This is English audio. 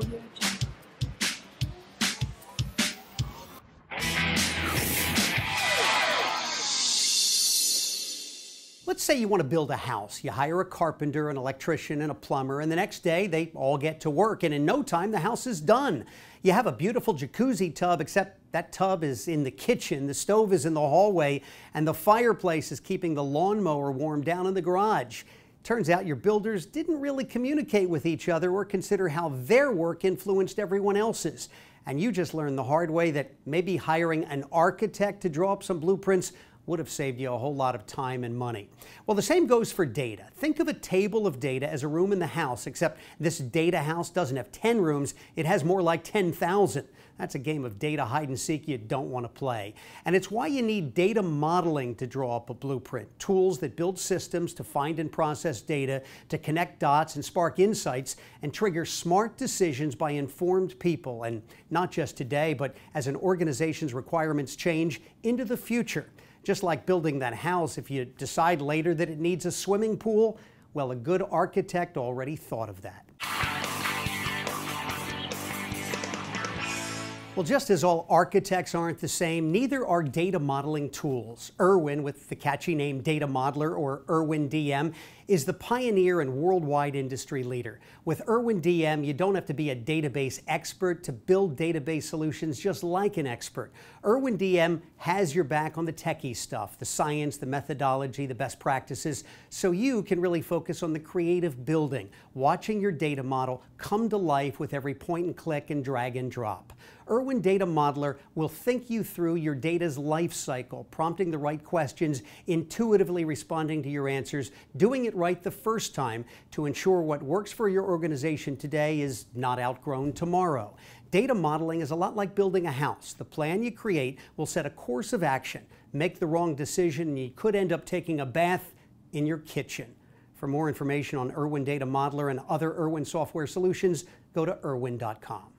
audio channel. Let's say you want to build a house. You hire a carpenter, an electrician, and a plumber, and the next day they all get to work, and in no time the house is done. You have a beautiful jacuzzi tub, except that tub is in the kitchen, the stove is in the hallway, and the fireplace is keeping the lawnmower warm down in the garage. Turns out your builders didn't really communicate with each other or consider how their work influenced everyone else's. And you just learned the hard way that maybe hiring an architect to draw up some blueprints would have saved you a whole lot of time and money. Well, the same goes for data. Think of a table of data as a room in the house, except this data house doesn't have 10 rooms, it has more like 10,000. That's a game of data hide-and-seek you don't want to play. And it's why you need data modeling to draw up a blueprint, tools that build systems to find and process data, to connect dots and spark insights, and trigger smart decisions by informed people. And not just today, but as an organization's requirements change into the future. Just like building that house, if you decide later that it needs a swimming pool, well, a good architect already thought of that. Well, just as all architects aren't the same, neither are data modeling tools. Erwin, with the catchy name Data Modeler, or Erwin DM, is the pioneer and worldwide industry leader. With Erwin DM, you don't have to be a database expert to build database solutions just like an expert. Erwin DM has your back on the techie stuff, the science, the methodology, the best practices, so you can really focus on the creative building, watching your data model come to life with every point and click and drag and drop. Erwin Data Modeler will think you through your data's life cycle, prompting the right questions, intuitively responding to your answers, doing it right the first time to ensure what works for your organization today is not outgrown tomorrow. Data modeling is a lot like building a house. The plan you create will set a course of action. Make the wrong decision and you could end up taking a bath in your kitchen. For more information on Erwin Data Modeler and other Erwin software solutions, go to erwin.com.